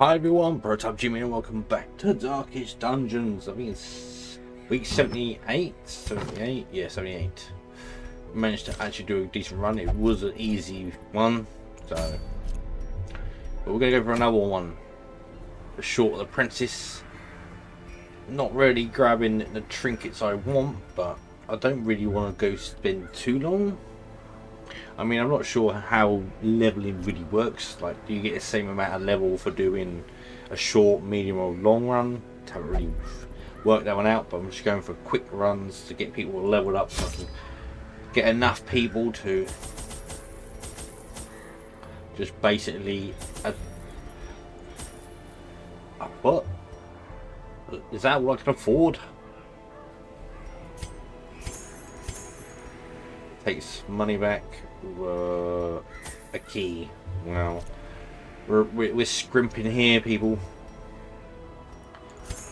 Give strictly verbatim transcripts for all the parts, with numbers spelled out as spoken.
Hi everyone, ProTap Jimmy and welcome back to Darkest Dungeons. I think it's week seventy-eight, seventy-eight, yeah seventy-eight. Managed to actually do a decent run. It was an easy one, so but we're going to go for another one. The Short Apprentice. Not really grabbing the trinkets I want, but I don't really want to go spend too long. I mean, I'm not sure how leveling really works. Like, do you get the same amount of level for doing a short, medium or long run? I haven't really worked that one out, but I'm just going for quick runs to get people leveled up so I can get enough people to just basically a, a what? Is that what I can afford? Takes money back, uh, a key. Wow, we're, we're, we're scrimping here, people.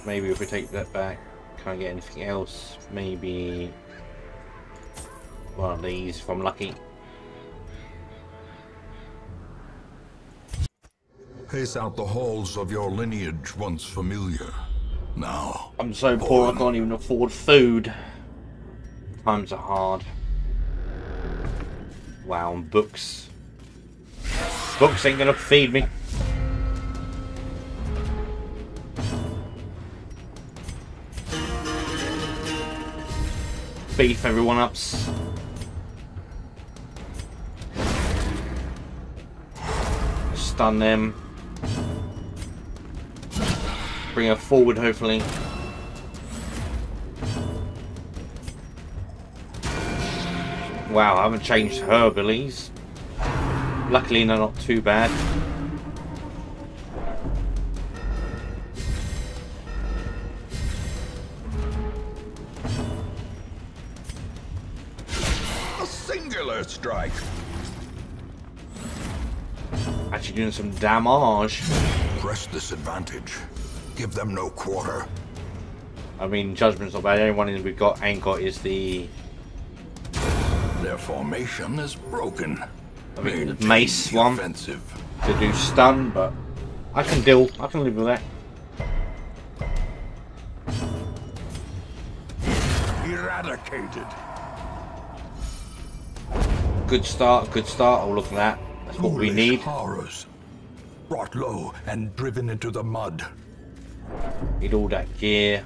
Maybe if we take that back, can't get anything else. Maybe one of these if I'm lucky. Pace out the halls of your lineage once familiar. Now I'm so poor I can't even afford food. Times are hard. Wow, and books. Books ain't gonna feed me. Beef everyone up. Stun them. Bring her forward, hopefully. Wow, I haven't changed her abilities. Luckily, they're not too bad. A singular strike. Actually doing some damage. Press this advantage. Give them no quarter. I mean, judgment's not bad. The only one we've got ain't got is the. Their formation is broken. I mean, the mace one to do stun, but I can deal. I can live with that. Eradicated. Good start. Good start. Oh, look at that. That's what we need. Horrors brought low and driven into the mud. Need all that gear.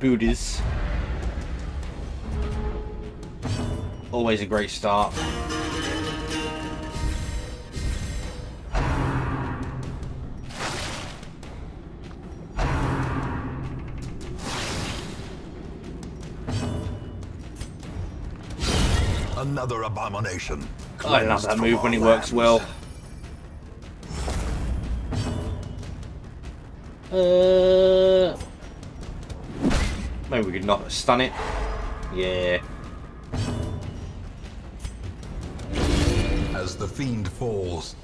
Buddhas. Always a great start. Another abomination. I love that move when it works well. Uh Maybe we could not stun it. Yeah. As the fiend falls,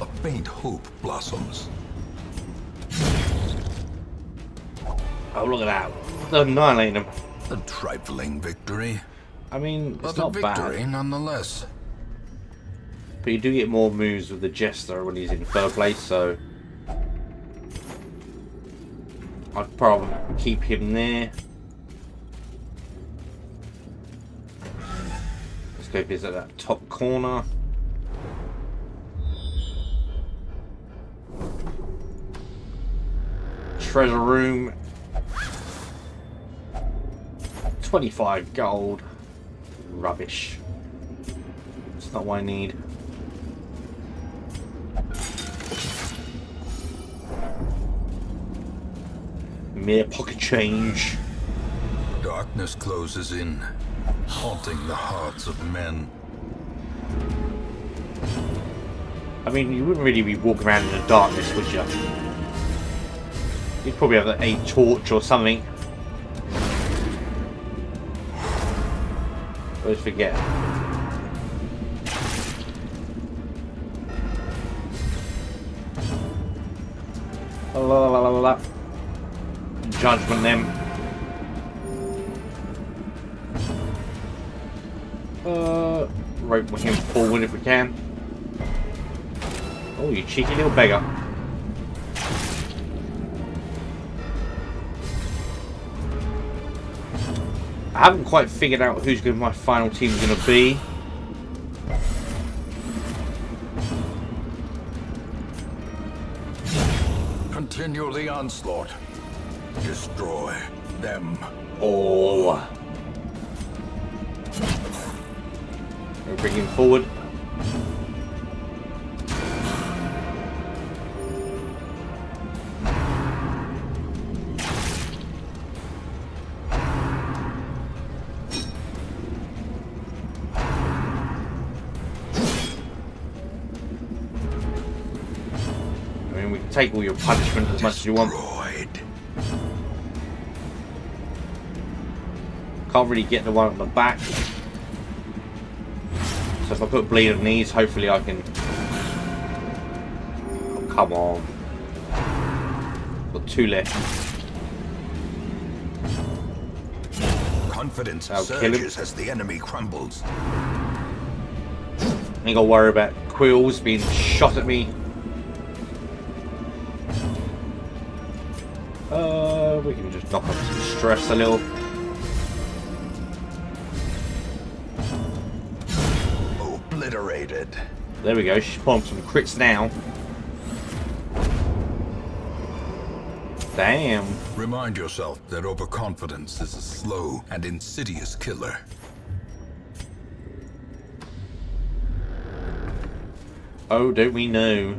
a faint hope blossoms. Oh, look at that. They're annihilating them. A trifling victory. I mean, it's but not victory, bad. victory nonetheless. But you do get more moves with the Jester when he's in third place, so I'd probably keep him there. Scope is at that top corner. Treasure room. twenty-five gold. Rubbish. That's not what I need. Mere pocket change. Darkness closes in, haunting the hearts of men. I mean, you wouldn't really be walking around in the darkness, would you? You'd probably have a torch or something. Always forget. La la la la la. Judgment them. Uh, right hand forward if we can. Oh, you cheeky little beggar. I haven't quite figured out who's going to my final team is going to be. Continue the onslaught. Destroy them all. We'll bring him forward. Take all your punishment as much as you want. Can't really get the one on the back. So if I put bleed on these, hopefully I can... Oh, come on. Got two left. Confidence surges as the enemy crumbles. Ain't gotta worry about quills being shot at me. Uh, we can just knock up some stress a little. Obliterated. There we go. She's pulling some crits now. Damn. Remind yourself that overconfidence is a slow and insidious killer. Oh, don't we know?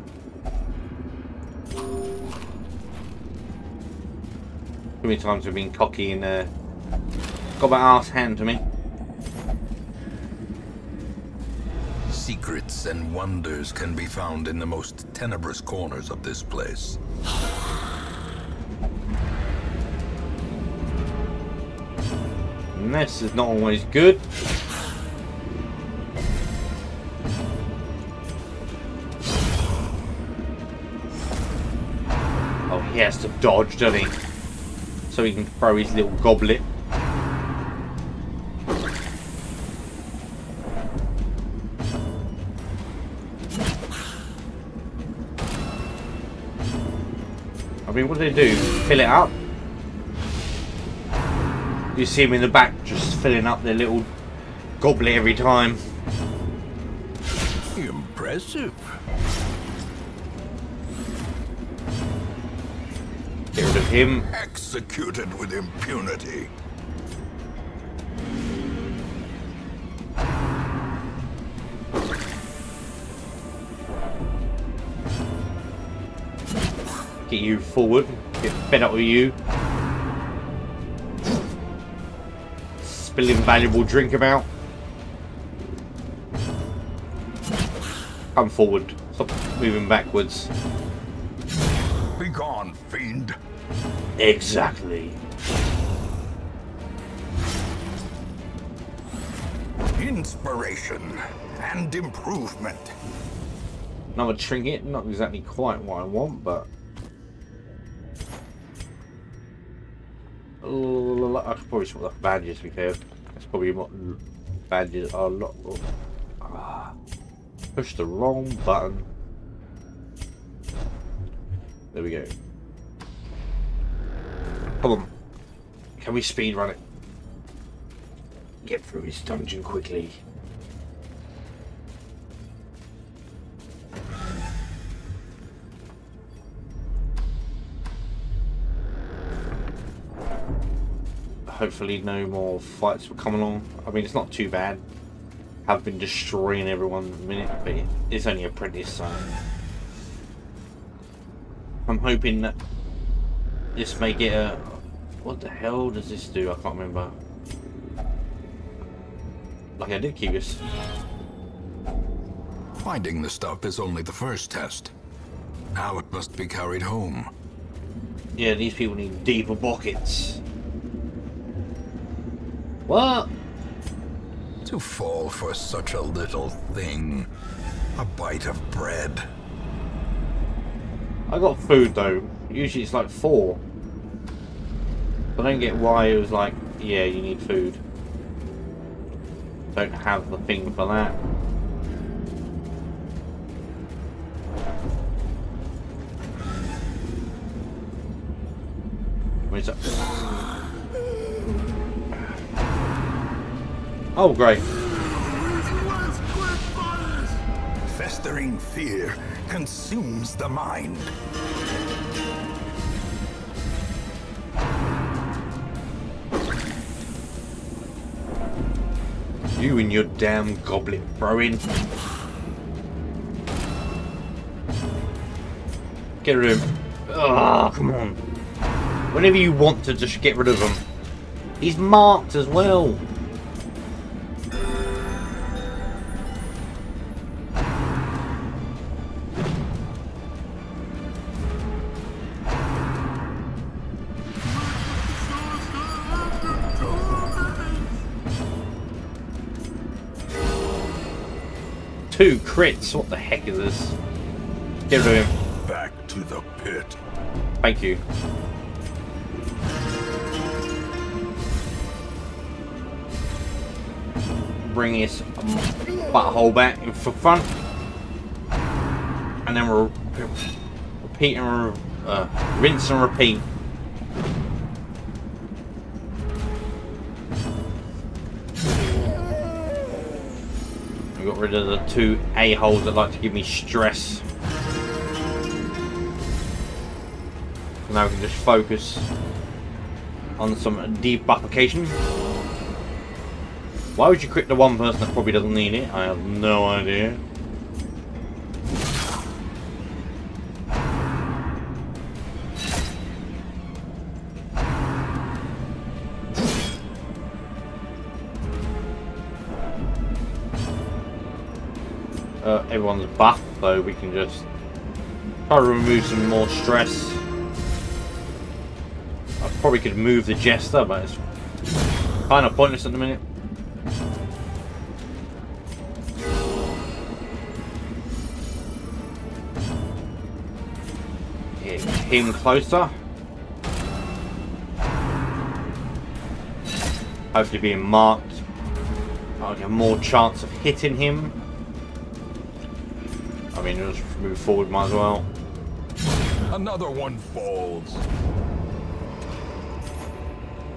How many times I've been cocky and uh, got my ass handed to me. Secrets and wonders can be found in the most tenebrous corners of this place. And this is not always good. Oh, he has to dodge, doesn't he? So he can throw his little goblet. I mean, what do they do? Fill it up? You see him in the back just filling up their little goblet every time. Impressive. Get rid of him. Executed with impunity. Get you forward. Get fed up with you. Spilling valuable drink about. Come forward. Stop moving backwards. Be gone, fiend. Exactly. Inspiration and improvement. Another trinket, not exactly quite what I want, but oh, I could probably sort of badges to be fair. That's probably what badges are a lot. Ah, push the wrong button. There we go. Come on. Can we speed run it? Get through this dungeon quickly. Hopefully no more fights will come along. I mean, it's not too bad. I've been destroying everyone in a minute, but it's only apprentice, so I'm hoping that this may get a... What the hell does this do? I can't remember. Like I did keep this. Finding the stuff is only the first test. Now it must be carried home. Yeah, these people need deeper pockets. What? To fall for such a little thing. A bite of bread. I got food though. Usually it's like four. I don't get why it was like, yeah, you need food. don't have the thing for that. Where's that? Oh, great. Festering fear consumes the mind. You and your damn goblet throwing. Get rid of him. Oh, come on. Whenever you want to, just get rid of him. He's marked as well. Two crits, what the heck is this? Get rid of him. Back to the pit. Thank you. Bring his butthole back for fun. And then we'll repeat and uh, rinse and repeat. Rid of the two a-holes that like to give me stress. Now we can just focus on some debuffication. Why would you crit the one person that probably doesn't need it? I have no idea. Uh, everyone's buff, so we can just try to remove some more stress. I probably could move the Jester, but it's kind of pointless at the minute. Get him closer. Hopefully being marked, I'll get more chance of hitting him. I mean, just move forward, might as well. Another one falls.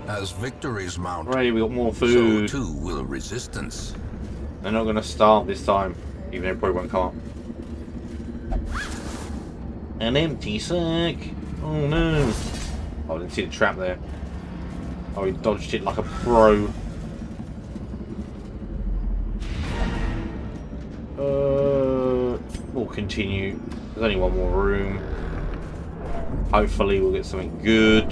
As victories mount, right, we got more food. So too will resistance. They're not going to starve this time, even though probably won't can't. An empty sack. Oh no! Oh, I didn't see the trap there. Oh, he dodged it like a pro. Continue. There's only one more room. Hopefully we'll get something good.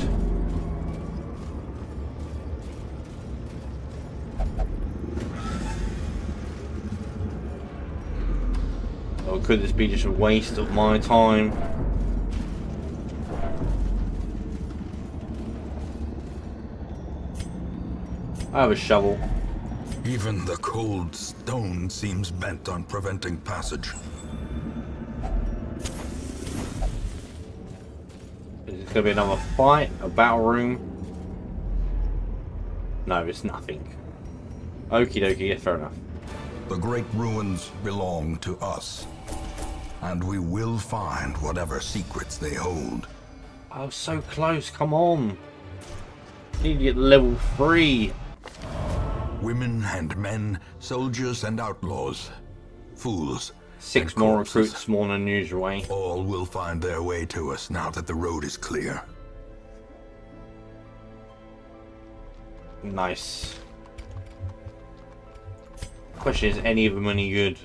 Or could this be just a waste of my time? I have a shovel. Even the cold stone seems bent on preventing passage. There's gonna be another fight, a battle room. No, it's nothing. Okie dokie, yeah, fair enough. The great ruins belong to us, and we will find whatever secrets they hold. Oh, so close, come on. Need to get level three. Women and men, soldiers and outlaws, fools. Six more recruits, more than usual, eh? All will find their way to us now that the road is clear. Nice. Question is, any of them any good?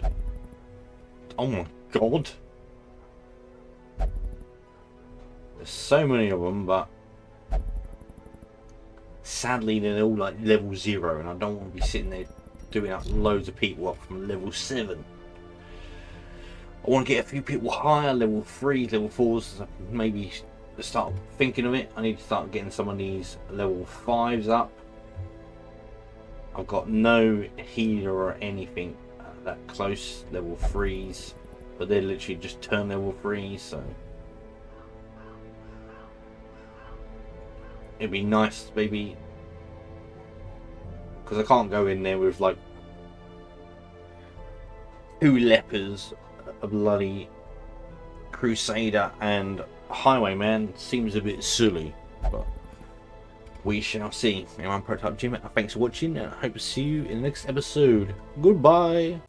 Oh my god. There's so many of them, but sadly they're all like level zero, and I don't want to be sitting there doing up loads of people up from level seven. I want to get a few people higher, level threes, level fours, so maybe start thinking of it. I need to start getting some of these level fives up. I've got no healer or anything that close, level threes, but they literally just turn level threes, so it'd be nice maybe, because I can't go in there with like two lepers, a bloody crusader and highwayman seems a bit silly, but we shall see. I'm ProTap Jimmy, thanks for watching and I hope to see you in the next episode. Goodbye.